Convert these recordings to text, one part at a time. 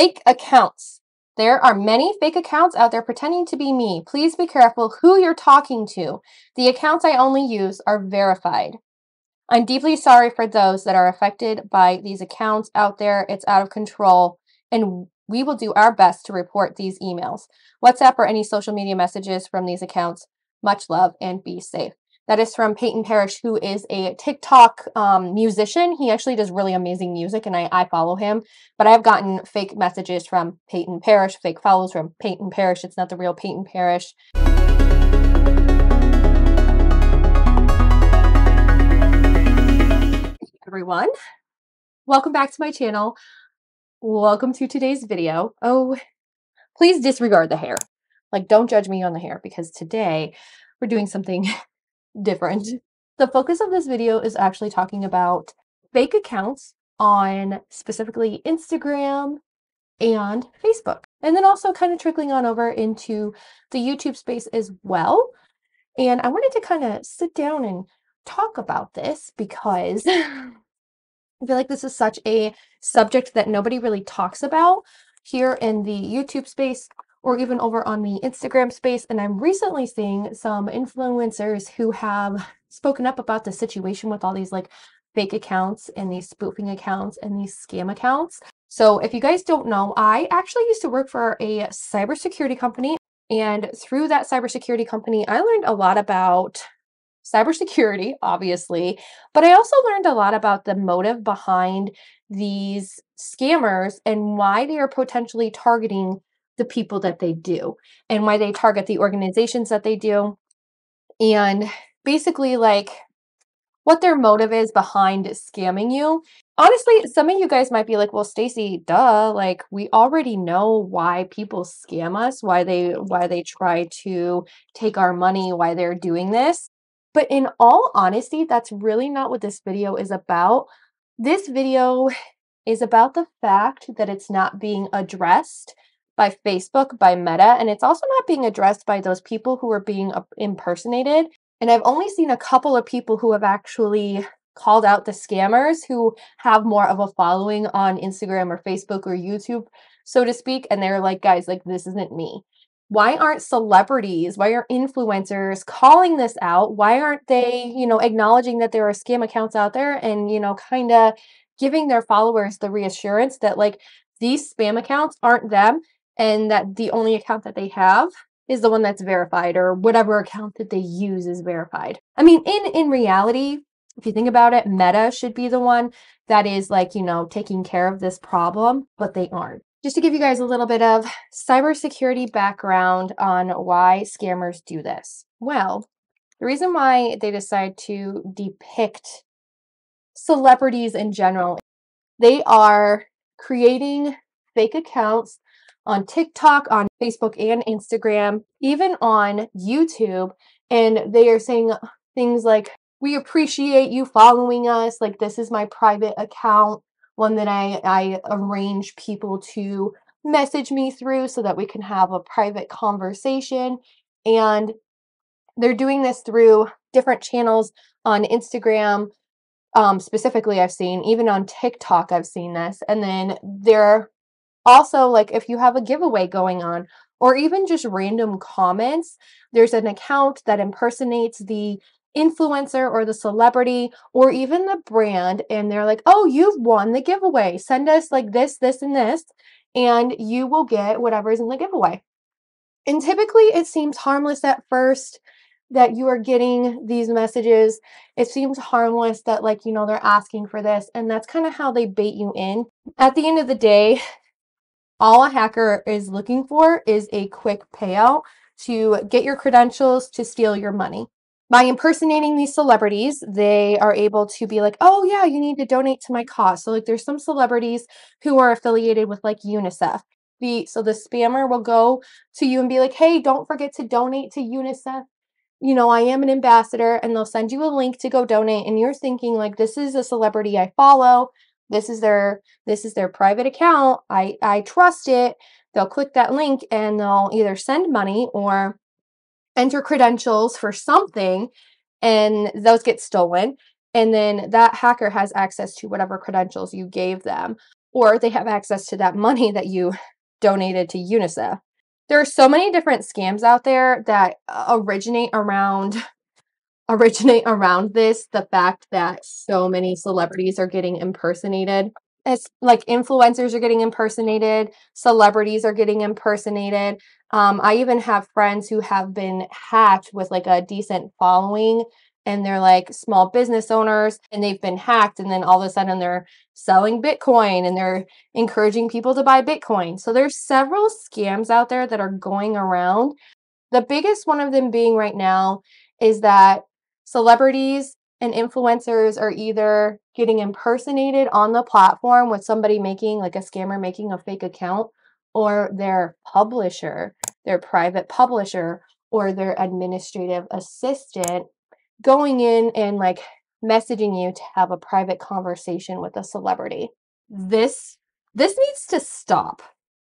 Fake accounts. There are many fake accounts out there pretending to be me. Please be careful who you're talking to. The accounts I only use are verified. I'm deeply sorry for those that are affected by these accounts out there. It's out of control, and we will do our best to report these emails, WhatsApp, or any social media messages from these accounts. Much love and be safe. That is from Peyton Parrish, who is a TikTok musician. He actually does really amazing music, and I follow him. But I've gotten fake messages from Peyton Parrish, fake follows from Peyton Parrish. It's not the real Peyton Parrish. Hey everyone, welcome back to my channel. Welcome to today's video. Oh, please disregard the hair. Like, don't judge me on the hair, because today we're doing something different. The focus of this video is actually talking about fake accounts on specifically Instagram and Facebook, and then also kind of trickling on over into the YouTube space as well. And I wanted to kind of sit down and talk about this because I feel like this is such a subject that nobody really talks about here in the YouTube space, or even over on the Instagram space. And I'm recently seeing some influencers who have spoken up about the situation with all these like fake accounts and these spoofing accounts and these scam accounts. So if you guys don't know, I actually used to work for a cybersecurity company. And through that cybersecurity company, I learned a lot about cybersecurity, obviously, but I also learned a lot about the motive behind these scammers and why they are potentially targeting the people that they do, and why they target the organizations that they do, and basically like what their motive is behind scamming you. Honestly, some of you guys might be like, well, Stacey, duh, like we already know why people scam us, why they try to take our money, why they're doing this. But in all honesty, that's really not what this video is about. This video is about the fact that it's not being addressed by Facebook, by Meta, and it's also not being addressed by those people who are being impersonated. And I've only seen a couple of people who have actually called out the scammers who have more of a following on Instagram or Facebook or YouTube, so to speak. And they're like, guys, like this isn't me. Why aren't celebrities, why aren't influencers calling this out? Why aren't they, you know, acknowledging that there are scam accounts out there and, you know, kind of giving their followers the reassurance that like these spam accounts aren't them, and that the only account that they have is the one that's verified, or whatever account that they use is verified. I mean, in reality, if you think about it, Meta should be the one that is like, you know, taking care of this problem, but they aren't. Just to give you guys a little bit of cybersecurity background on why scammers do this. Well, the reason why they decide to depict celebrities in general, they are creating fake accounts on TikTok, on Facebook and Instagram, even on YouTube. And they are saying things like, we appreciate you following us. Like, this is my private account, one that I arrange people to message me through so that we can have a private conversation. And they're doing this through different channels on Instagram. Specifically, I've seen, even on TikTok, I've seen this. And then they're also, like if you have a giveaway going on, or even just random comments, there's an account that impersonates the influencer or the celebrity or even the brand. And they're like, oh, you've won the giveaway. Send us like this, this, and this, and you will get whatever is in the giveaway. And typically it seems harmless at first that you are getting these messages. It seems harmless that like, you know, they're asking for this. And that's kind of how they bait you in. At the end of the day, all a hacker is looking for is a quick payout to get your credentials, to steal your money. By impersonating these celebrities, they are able to be like, oh yeah, you need to donate to my cause. So like there's some celebrities who are affiliated with like UNICEF. So the spammer will go to you and be like, hey, don't forget to donate to UNICEF. You know, I am an ambassador, and they'll send you a link to go donate. And you're thinking like, this is a celebrity I follow. This is their private account. I trust it. They'll click that link and they'll either send money or enter credentials for something, and those get stolen. And then that hacker has access to whatever credentials you gave them. or they have access to that money that you donated to UNICEF. There are so many different scams out there that originate around this, the fact that so many celebrities are getting impersonated. It's like influencers are getting impersonated, celebrities are getting impersonated. I even have friends who have been hacked with like a decent following, and they're like small business owners, and they've been hacked, and then all of a sudden they're selling Bitcoin and they're encouraging people to buy Bitcoin. So there's several scams out there that are going around. The biggest one of them being right now is that celebrities and influencers are either getting impersonated on the platform with somebody making, like a scammer making a fake account, or their publisher, their private publisher, or their administrative assistant going in and like messaging you to have a private conversation with a celebrity. This needs to stop.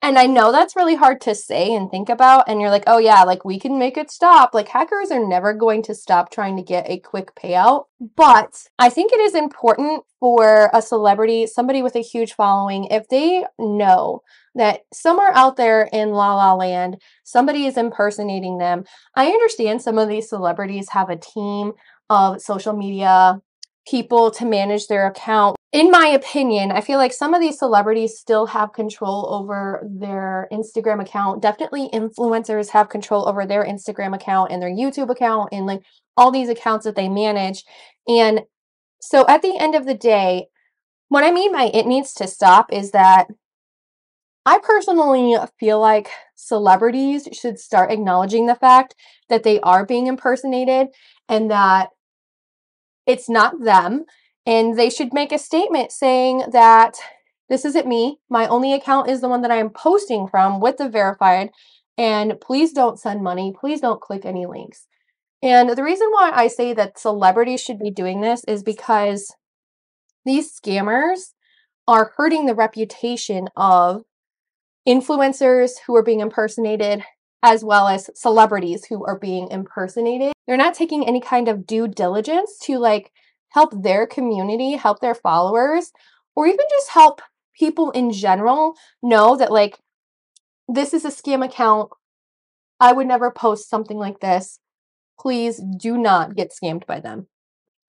And I know that's really hard to say and think about. And you're like, oh yeah, like we can make it stop. Like hackers are never going to stop trying to get a quick payout. But I think it is important for a celebrity, somebody with a huge following, if they know that somewhere out there in La La Land, somebody is impersonating them. I understand some of these celebrities have a team of social media people to manage their account. In my opinion, I feel like some of these celebrities still have control over their Instagram account. Definitely influencers have control over their Instagram account and their YouTube account and like all these accounts that they manage. And so at the end of the day, what I mean by it needs to stop is that I personally feel like celebrities should start acknowledging the fact that they are being impersonated and that it's not them. And they should make a statement saying that this isn't me. My only account is the one that I am posting from with the verified. And please don't send money. Please don't click any links. And the reason why I say that celebrities should be doing this is because these scammers are hurting the reputation of influencers who are being impersonated, as well as celebrities who are being impersonated. They're not taking any kind of due diligence to like help their community, help their followers, or even just help people in general know that like, this is a scam account. I would never post something like this. Please do not get scammed by them.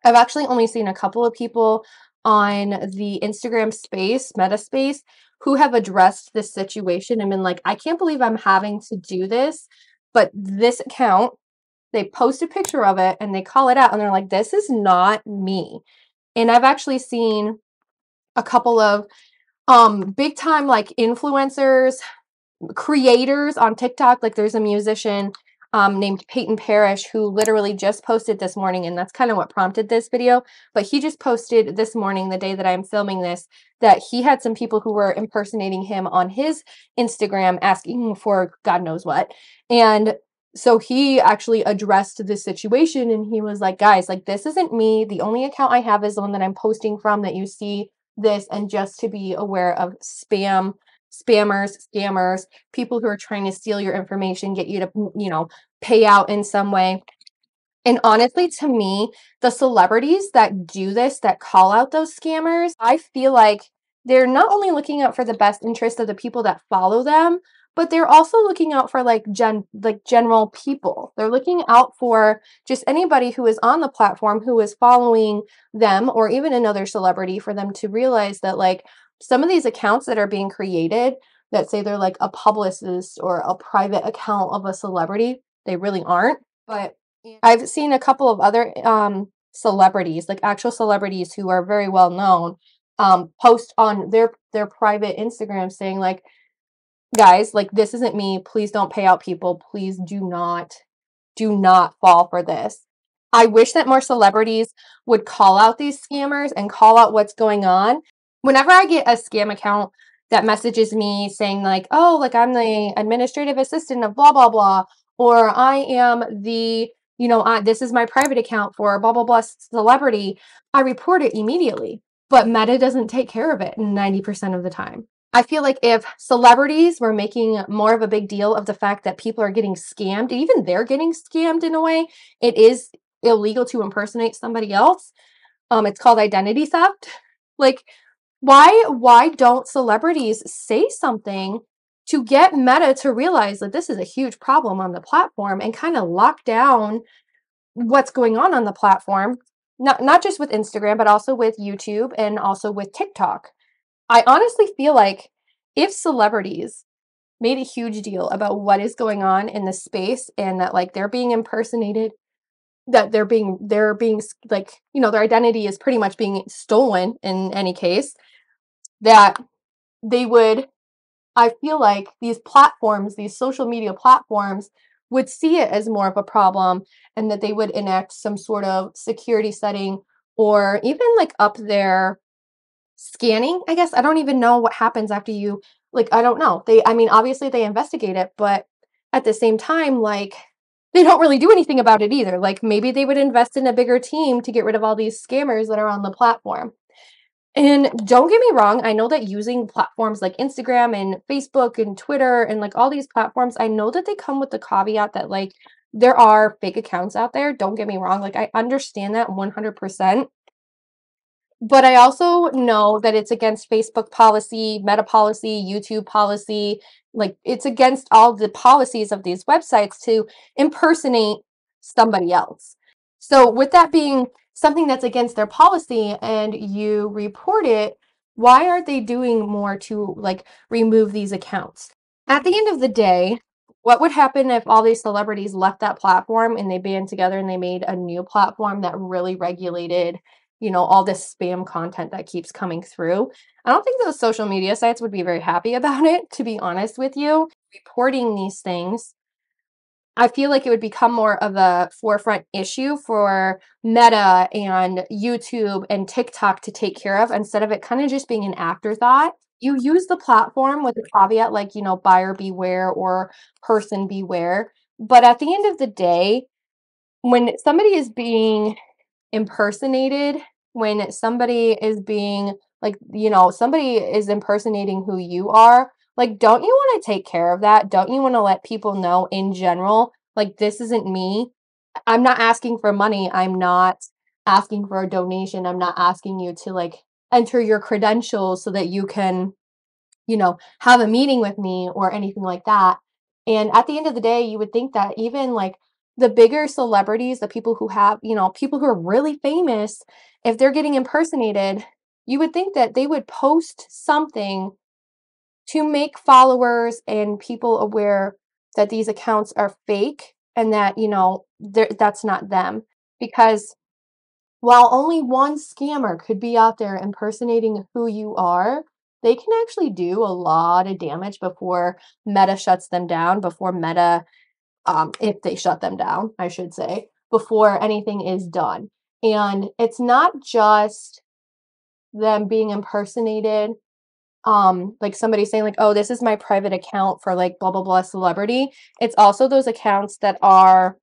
I've actually only seen a couple of people on the Instagram space, Meta space, who have addressed this situation and been like, I can't believe I'm having to do this, but this account, they post a picture of it and they call it out and they're like, this is not me. And I've actually seen a couple of big time like influencers, creators on TikTok. Like there's a musician named Peyton Parrish who literally just posted this morning, and that's kind of what prompted this video. But he just posted this morning, the day that I'm filming this, that he had some people who were impersonating him on his Instagram asking for God knows what. And so he actually addressed this situation and he was like, guys, like this isn't me. The only account I have is the one that I'm posting from that you see this. And just to be aware of spammers, people who are trying to steal your information, get you to, you know, pay out in some way. And honestly, to me, the celebrities that do this, that call out those scammers, I feel like they're not only looking out for the best interest of the people that follow them, but they're also looking out for like general people. They're looking out for just anybody who is on the platform who is following them or even another celebrity, for them to realize that like some of these accounts that are being created that say they're like a publicist or a private account of a celebrity, they really aren't. But I've seen a couple of other celebrities, like actual celebrities who are very well known, post on their private Instagram saying like, guys, like this isn't me. Please don't pay out people. Please do not fall for this. I wish that more celebrities would call out these scammers and call out what's going on. Whenever I get a scam account that messages me saying like, oh, like I'm the administrative assistant of blah, blah, blah, or I am the, you know, this is my private account for blah, blah, blah celebrity, I report it immediately. But Meta doesn't take care of it 90% of the time. I feel like if celebrities were making more of a big deal of the fact that people are getting scammed, even they're getting scammed in a way, it is illegal to impersonate somebody else. It's called identity theft. Like Why don't celebrities say something to get Meta to realize that this is a huge problem on the platform and kind of lock down what's going on the platform, not just with Instagram, but also with YouTube and also with TikTok? I honestly feel like if celebrities made a huge deal about what is going on in the space and that like they're being impersonated, that they're being like, you know, their identity is pretty much being stolen in any case, that they would, I feel like these platforms, these social media platforms would see it as more of a problem and that they would enact some sort of security setting or even like up their scanning, I guess. I don't even know what happens after you, like, I don't know. I mean, obviously they investigate it, but at the same time, like, they don't really do anything about it either. Like maybe they would invest in a bigger team to get rid of all these scammers that are on the platform. And don't get me wrong, I know that using platforms like Instagram and Facebook and Twitter and like all these platforms, I know that they come with the caveat that like there are fake accounts out there. Don't get me wrong. Like I understand that 100%. But I also know that it's against Facebook policy, Meta policy, YouTube policy. Like it's against all the policies of these websites to impersonate somebody else. So with that being something that's against their policy and you report it, why aren't they doing more to like remove these accounts? At the end of the day, what would happen if all these celebrities left that platform and they band together and they made a new platform that really regulated, you know, all this spam content that keeps coming through? I don't think those social media sites would be very happy about it, to be honest with you. Reporting these things, I feel like it would become more of a forefront issue for Meta and YouTube and TikTok to take care of instead of it kind of just being an afterthought. You use the platform with a caveat like, you know, buyer beware or person beware. But at the end of the day, when somebody is being impersonated, when somebody is being like, you know, somebody is impersonating who you are, like, don't you want to take care of that? Don't you want to let people know in general, like, this isn't me? I'm not asking for money. I'm not asking for a donation. I'm not asking you to like enter your credentials so that you can, you know, have a meeting with me or anything like that. And at the end of the day, you would think that even like the bigger celebrities, the people who have, you know, people who are really famous, if they're getting impersonated, you would think that they would post something to make followers and people aware that these accounts are fake and that, you know, that's not them. Because while only one scammer could be out there impersonating who you are, they can actually do a lot of damage before Meta shuts them down, before Meta, if they shut them down, I should say, before anything is done. And it's not just them being impersonated, like somebody saying like, oh, this is my private account for like blah blah blah celebrity. It's also those accounts that are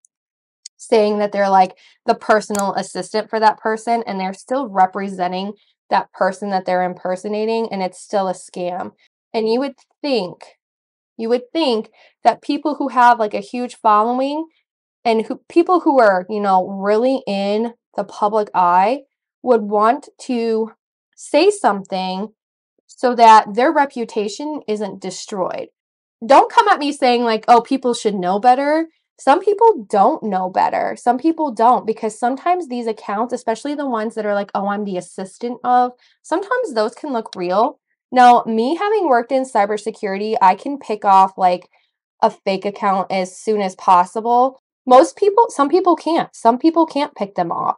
saying that they're like the personal assistant for that person and they're still representing that person that they're impersonating, and it's still a scam. And you would think that people who have like a huge following and people who are, you know, really in the public eye would want to say something so that their reputation isn't destroyed. Don't come at me saying like, oh, people should know better. Some people don't know better. Some people don't, because sometimes these accounts, especially the ones that are like, oh, I'm the assistant of, sometimes those can look real. Now, me having worked in cybersecurity, I can pick off like a fake account as soon as possible. Most people, some people can't. Some people can't pick them off.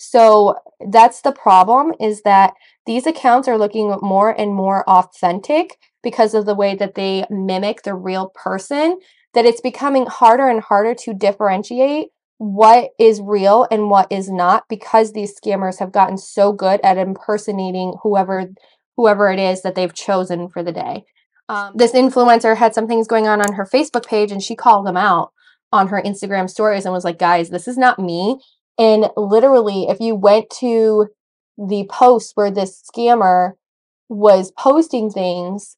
So that's the problem, is that these accounts are looking more and more authentic because of the way that they mimic the real person, that it's becoming harder and harder to differentiate what is real and what is not, because these scammers have gotten so good at impersonating whoever it is that they've chosen for the day. This influencer had some things going on her Facebook page, and she called them out on her Instagram stories and was like, guys, this is not me. And literally, if you went to the post where this scammer was posting things,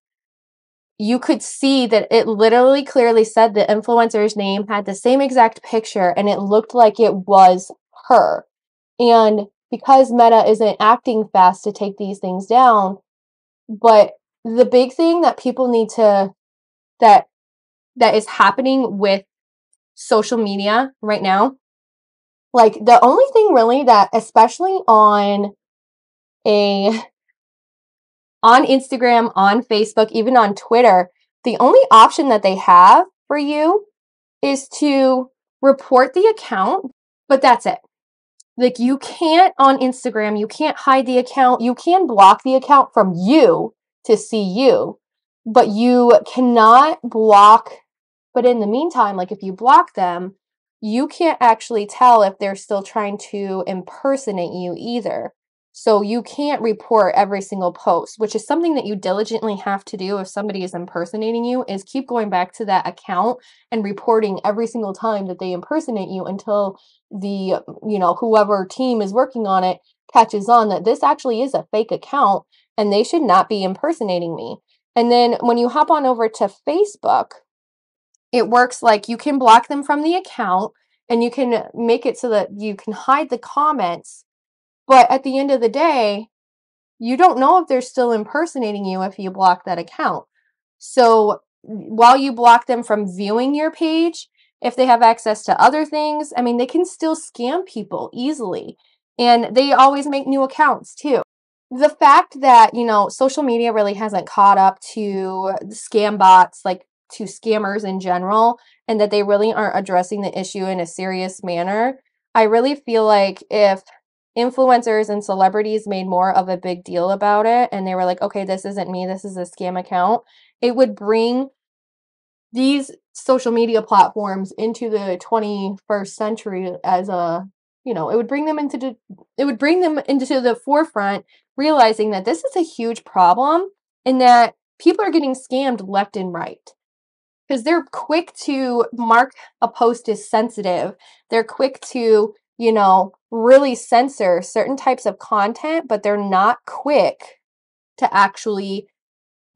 you could see that it literally clearly said the influencer's name, had the same exact picture, and it looked like it was her. And because Meta isn't acting fast to take these things down, But the big thing that people need to, that is happening with social media right now, like the only thing really that, especially on Instagram, on Facebook, even on Twitter, the only option that they have for you is to report the account, but that's it. Like you can't on Instagram, you can't hide the account. You can block the account from you to see you, but you cannot block. But in the meantime, like if you block them, you can't actually tell if they're still trying to impersonate you either. So you can't report every single post, which is something that you diligently have to do if somebody is impersonating you, is keep going back to that account and reporting every single time that they impersonate you until the, whoever team is working on it catches on that this actually is a fake account and they should not be impersonating me. And then when you hop on over to Facebook, it works like you can block them from the account and you can make it so that you can hide the comments. But at the end of the day, you don't know if they're still impersonating you if you block that account. So while you block them from viewing your page, if they have access to other things, I mean, they can still scam people easily. And they always make new accounts too. The fact that, social media really hasn't caught up to scam bots, like to scammers in general, and that they really aren't addressing the issue in a serious manner. I really feel like if influencers and celebrities made more of a big deal about it and they were like, okay, this isn't me, this is a scam account, it would bring these social media platforms into the 21st century as a, it would bring them into the forefront, realizing that this is a huge problem and that people are getting scammed left and right. Because they're quick to mark a post as sensitive. They're quick to, really censor certain types of content, but they're not quick to actually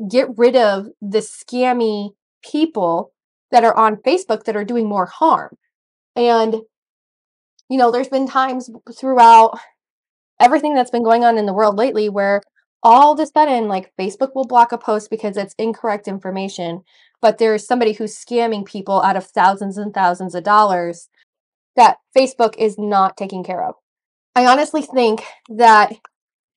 get rid of the scammy people that are on Facebook that are doing more harm. And, there's been times throughout everything that's been going on in the world lately where all of a sudden, like Facebook will block a post because it's incorrect information, but there's somebody who's scamming people out of thousands and thousands of dollars that Facebook is not taking care of. I honestly think that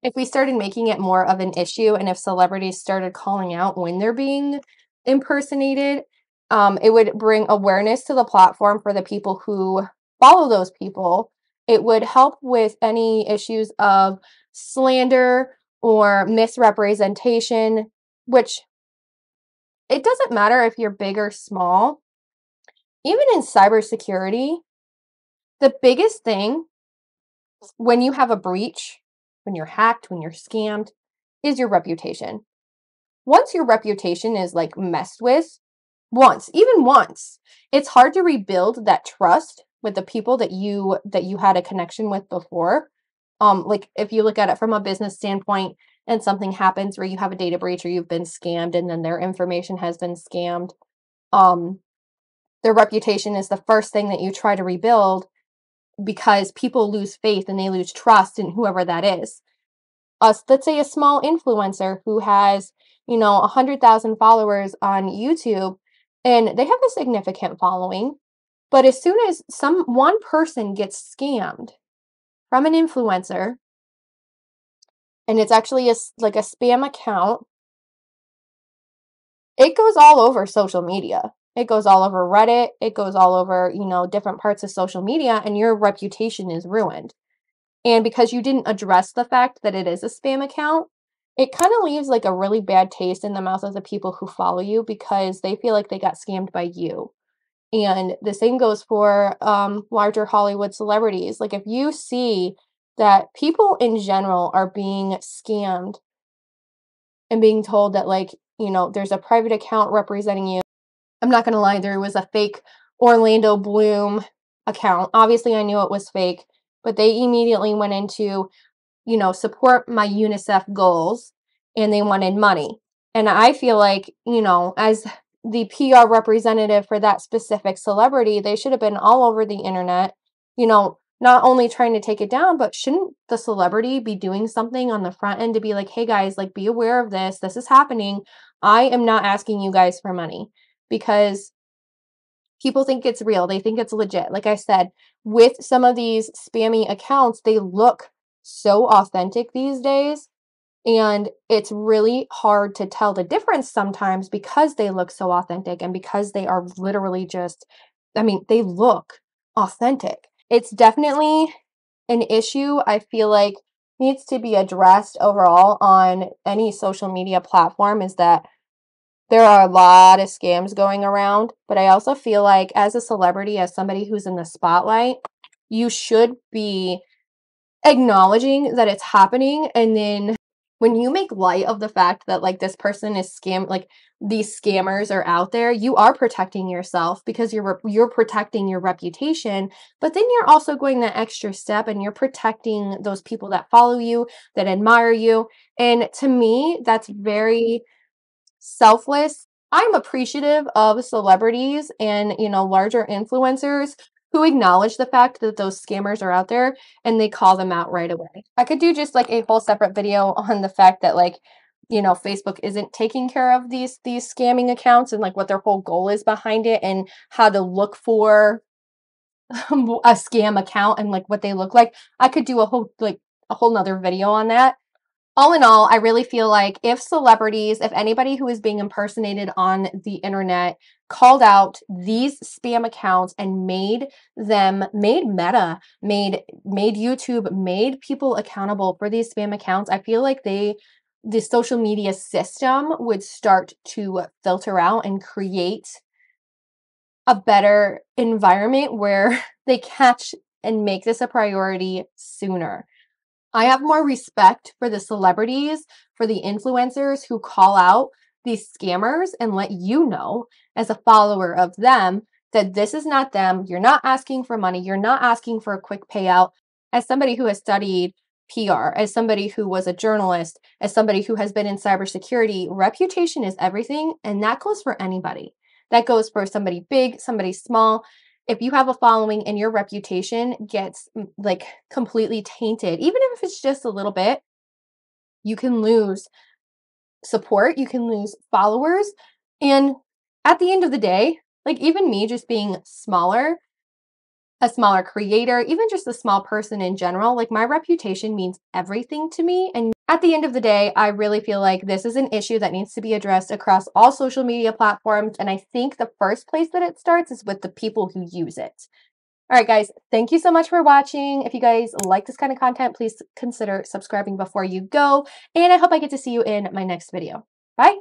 if we started making it more of an issue and if celebrities started calling out when they're being impersonated, it would bring awareness to the platform for the people who follow those people. It would help with any issues of slander or misrepresentation, which it doesn't matter if you're big or small. Even in cybersecurity, the biggest thing when you have a breach, when you're hacked, when you're scammed, is your reputation. Once your reputation is like messed with, even once, it's hard to rebuild that trust with the people that you had a connection with before. Like if you look at it from a business standpoint and something happens where you have a data breach or you've been scammed and then their information has been scammed, their reputation is the first thing that you try to rebuild because people lose faith and they lose trust in whoever that is. Let's say a small influencer who has, 100,000 followers on YouTube and they have a significant following, but as soon as one person gets scammed from an influencer, and it's actually like a spam account, it goes all over social media. It goes all over Reddit. It goes all over, different parts of social media, and your reputation is ruined. And because you didn't address the fact that it is a spam account, it kind of leaves like a really bad taste in the mouth of the people who follow you because they feel like they got scammed by you. And the same goes for larger Hollywood celebrities. Like if you see that people in general are being scammed and being told that there's a private account representing you. I'm not going to lie, there was a fake Orlando Bloom account. Obviously, I knew it was fake, but they immediately went into, support my UNICEF goals, and they wanted money. And I feel like, as the PR representative for that specific celebrity, they should have been all over the internet, not only trying to take it down, but shouldn't the celebrity be doing something on the front end to be like, hey guys, like, be aware of this. This is happening. I am not asking you guys for money, because people think it's real. They think it's legit. Like I said, with some of these spammy accounts, they look so authentic these days. And it's really hard to tell the difference sometimes because they look so authentic and because they are literally just, I mean, they look authentic. It's definitely an issue I feel like needs to be addressed overall on any social media platform, is that there are a lot of scams going around. But I also feel like as a celebrity, as somebody who's in the spotlight, you should be acknowledging that it's happening. And then when you make light of the fact that like this person is scam, like these scammers are out there, you are protecting yourself because you're protecting your reputation, but then you're also going that extra step and you're protecting those people that follow you, that admire you. And to me, that's very selfless. I'm appreciative of celebrities and, you know, larger influencers who acknowledge the fact that those scammers are out there and they call them out right away. I could do just like a whole separate video on the fact that, like, you know, Facebook isn't taking care of these scamming accounts and like what their whole goal is behind it and how to look for a scam account and like what they look like. I could do a whole nother video on that. All in all, I really feel like if celebrities, if anybody who is being impersonated on the internet called out these spam accounts and made them, made Meta, made YouTube, made people accountable for these spam accounts, I feel like the social media system would start to filter out and create a better environment where they catch and make this a priority sooner. I have more respect for the celebrities, for the influencers who call out these scammers and let you know as a follower of them that this is not them. You're not asking for money. You're not asking for a quick payout. As somebody who has studied PR, as somebody who was a journalist, as somebody who has been in cybersecurity, reputation is everything. And that goes for anybody. That goes for somebody big, somebody small. If you have a following and your reputation gets like completely tainted, even if it's just a little bit, you can lose support, you can lose followers. And at the end of the day, like even me just being smaller, a smaller creator, even just a small person in general, like my reputation means everything to me. And at the end of the day, I really feel like this is an issue that needs to be addressed across all social media platforms. And I think the first place that it starts is with the people who use it. All right, guys, thank you so much for watching. If you guys like this kind of content, please consider subscribing before you go. And I hope I get to see you in my next video. Bye.